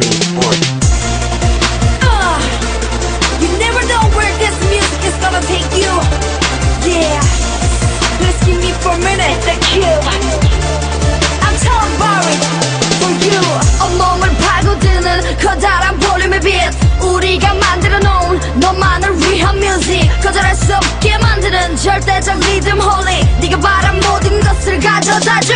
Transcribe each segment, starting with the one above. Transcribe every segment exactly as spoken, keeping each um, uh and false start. extreme sport. Uh, you never know where this music is gonna take you. Yeah, let's give me for a minute the cue. I'm Tom Barry for you. 온몸을 파고드는 커다란 볼륨의 빛. 우리가 만들어 놓은 너만을 위한 music. 거절할 수 없게 만드는 절대적 리듬 holy. 네가 바란 모든 것을 가져다 줘.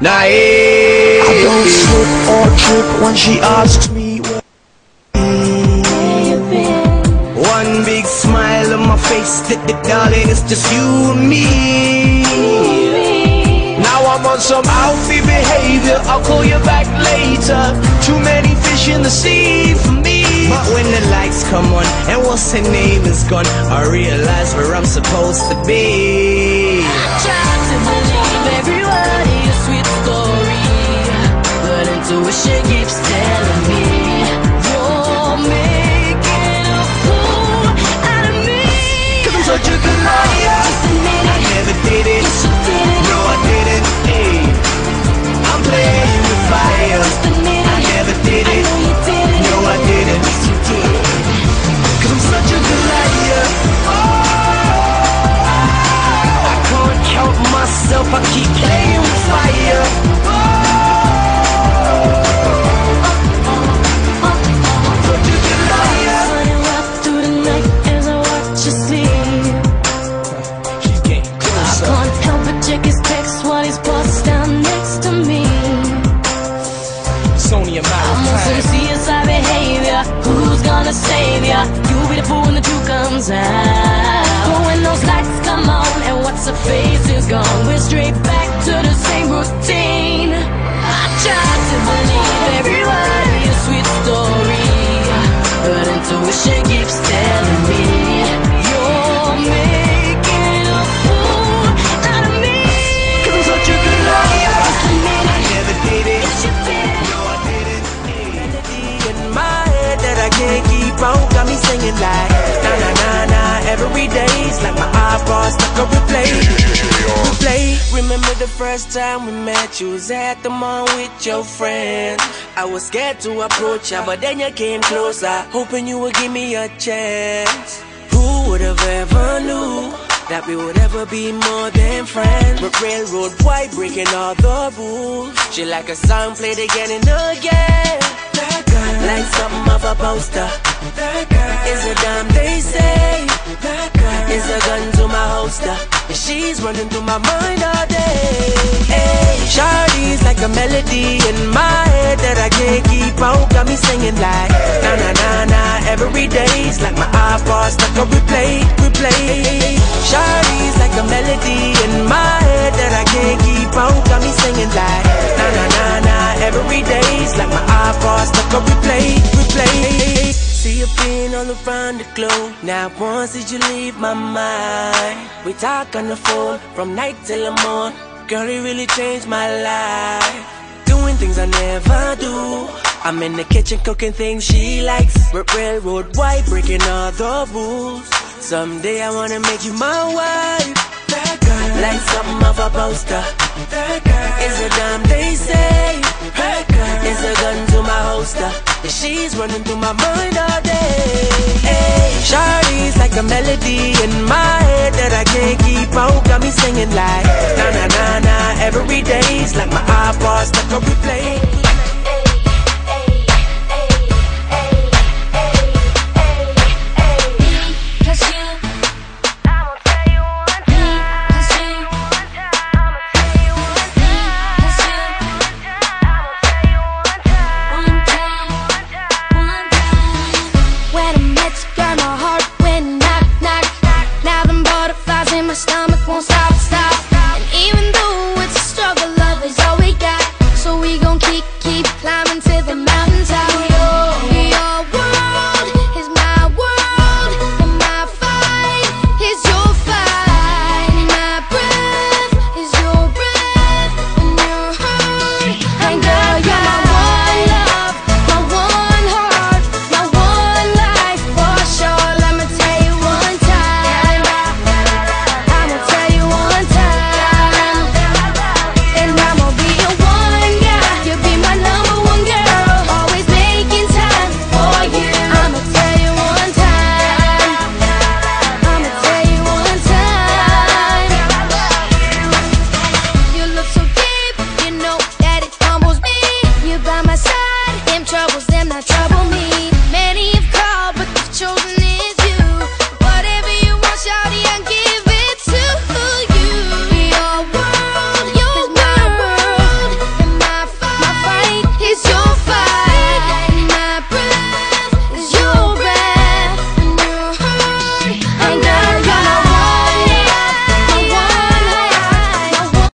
Naive. I don't slip or trip when she asks me where I've been. One big smile on my face, that the darling, it's just you and me. Baby. Now I'm on some outfit behavior, I'll call you back later. Too many fish in the sea for me. But when the lights come on and what's her name is gone, I realize where I'm supposed to be. Trying to believe everyone is sweet story, but intuition keeps telling me you're making a fool out of me. Cause I'm such a good liar. I never did it. No, I didn't. Hey, I'm playing with fire. I never did it. No, I didn't. Cause I'm such a good liar. Oh, I can't help myself. I keep playing with fire. Save ya, you'll be the fool when the truth comes out. But when those lights come on and what's her face is gone, we're straight back to the same routine. I tried to believe every word in your sweet story, but intuition keeps telling me you're making a fool out of me. Cause I'm such a good liar. I never did it. No, I didn't. In my head that I can't keep. Got me singing like na na na na every day's like my eyeballs stuck on replay. Replay. Remember the first time we met? You was at the mall with your friends. I was scared to approach ya, but then you came closer, hoping you would give me a chance. Who would have ever knew that we would ever be more than friends? But railroad white breaking all the rules. She like a song played again and again. That girl, like something of a poster. That girl is a dime, they say. That girl is a gun to my holster, and she's running through my mind all day. Hey, shawty's like a melody in my head that I can't keep out. Got me singing like na na na na every day's like my eyeballs stuck on replay, replay. Shawty's like a melody in my head that I can't keep out. Got me singing like na na na na every day's like my eyeballs stuck on replay, replay. See you being all around the globe. Now once did you leave my mind? We talk on the phone from night till the morn. Girl, you really changed my life. Doing things I never do. I'm in the kitchen cooking things she likes. R railroad wife breaking all the rules. Someday I wanna make you my wife. That girl, like something of a poster. That girl is a dime, they say. That girl is a gun to my holster, and she's running through my mind all day. Hey, shawty's like a melody in my head that I can't keep out. Got me singing like na na na na every day's like my eyeballs stuck on.